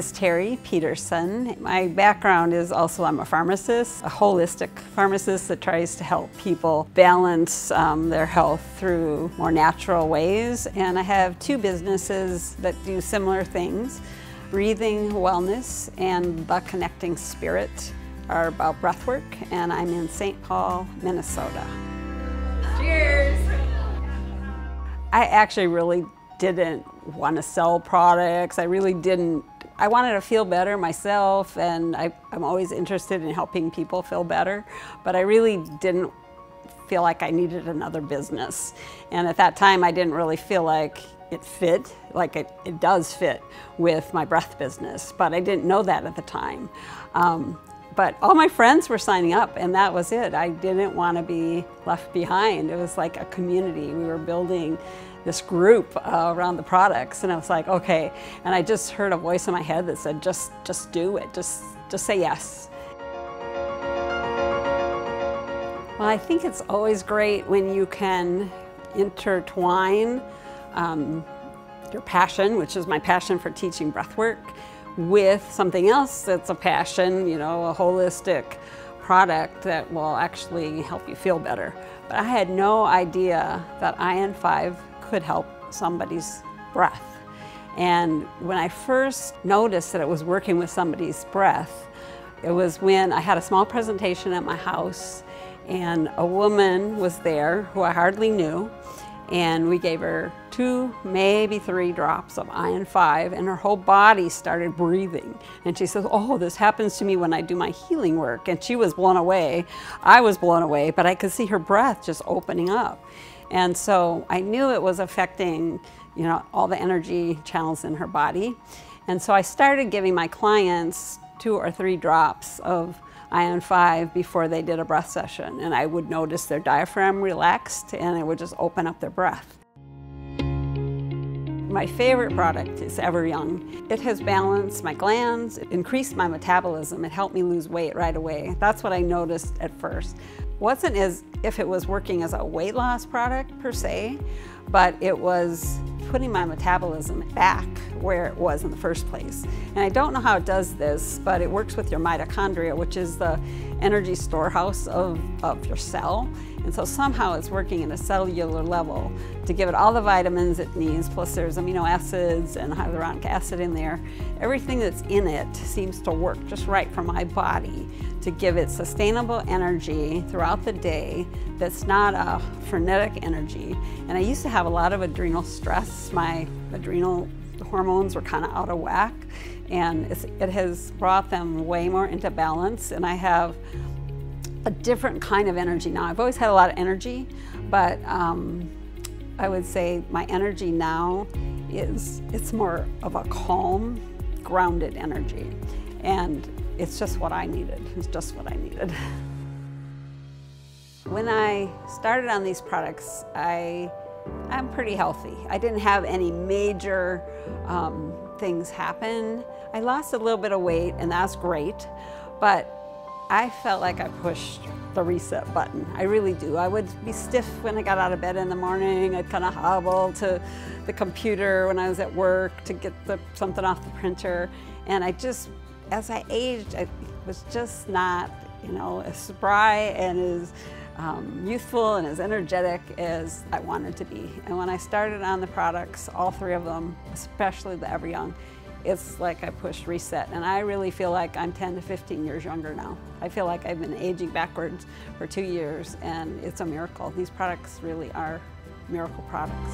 is Terri Peterson. My background is also I'm a pharmacist, a holistic pharmacist that tries to help people balance their health through more natural ways. And I have two businesses that do similar things. Breathing Wellness and The Connecting Spirit are about breathwork, and I'm in St. Paul, Minnesota. Cheers! I actually really didn't want to sell products. I really didn't. I wanted to feel better myself, and I'm always interested in helping people feel better, but I really didn't feel like I needed another business. And at that time, I didn't really feel like it fit, like it does fit with my breath business, but I didn't know that at the time. But all my friends were signing up, and that was it. I didn't want to be left behind. It was like a community. We were building this group around the products, and I was like, okay. And I just heard a voice in my head that said, just do it, just say yes. Well, I think it's always great when you can intertwine your passion, which is my passion for teaching breathwork, with something else that's a passion, you know, a holistic product that will actually help you feel better. But I had no idea that ION5 could help somebody's breath. And when I first noticed that it was working with somebody's breath, it was when I had a small presentation at my house, and a woman was there who I hardly knew, and we gave her 2, maybe 3 drops of ION5, and her whole body started breathing. And she says, oh, this happens to me when I do my healing work. And she was blown away. I was blown away, but I could see her breath just opening up. And so I knew it was affecting, you know, all the energy channels in her body. And so I started giving my clients 2 or 3 drops of ION5 before they did a breath session, and I would notice their diaphragm relaxed, and it would just open up their breath. My favorite product is Ever Young. It has balanced my glands, it increased my metabolism, it helped me lose weight right away. That's what I noticed at first. Wasn't as if it was working as a weight loss product per se, but it was putting my metabolism back where it was in the first place. And I don't know how it does this, but it works with your mitochondria, which is the energy storehouse of your cell. And so somehow it's working at a cellular level to give it all the vitamins it needs, plus there's amino acids and hyaluronic acid in there. Everything that's in it seems to work just right for my body to give it sustainable energy throughout the day that's not a frenetic energy. And I used to have a lot of adrenal stress. My adrenal hormones were kind of out of whack, and it has brought them way more into balance, and I have a different kind of energy now. I've always had a lot of energy, but I would say my energy now it's more of a calm, grounded energy, and it's just what I needed. It's just what I needed. When I started on these products, I'm pretty healthy. I didn't have any major things happen. I lost a little bit of weight, and that's great, but I felt like I pushed the reset button. I really do. I would be stiff when I got out of bed in the morning. I'd kind of hobble to the computer when I was at work to get something off the printer. And I just, as I aged, I was just not, you know, as spry and as youthful and as energetic as I wanted to be. And when I started on the products, all 3 of them, especially the Ever Young, it's like I pushed reset, and I really feel like I'm 10 to 15 years younger now. I feel like I've been aging backwards for 2 years, and it's a miracle. These products really are miracle products.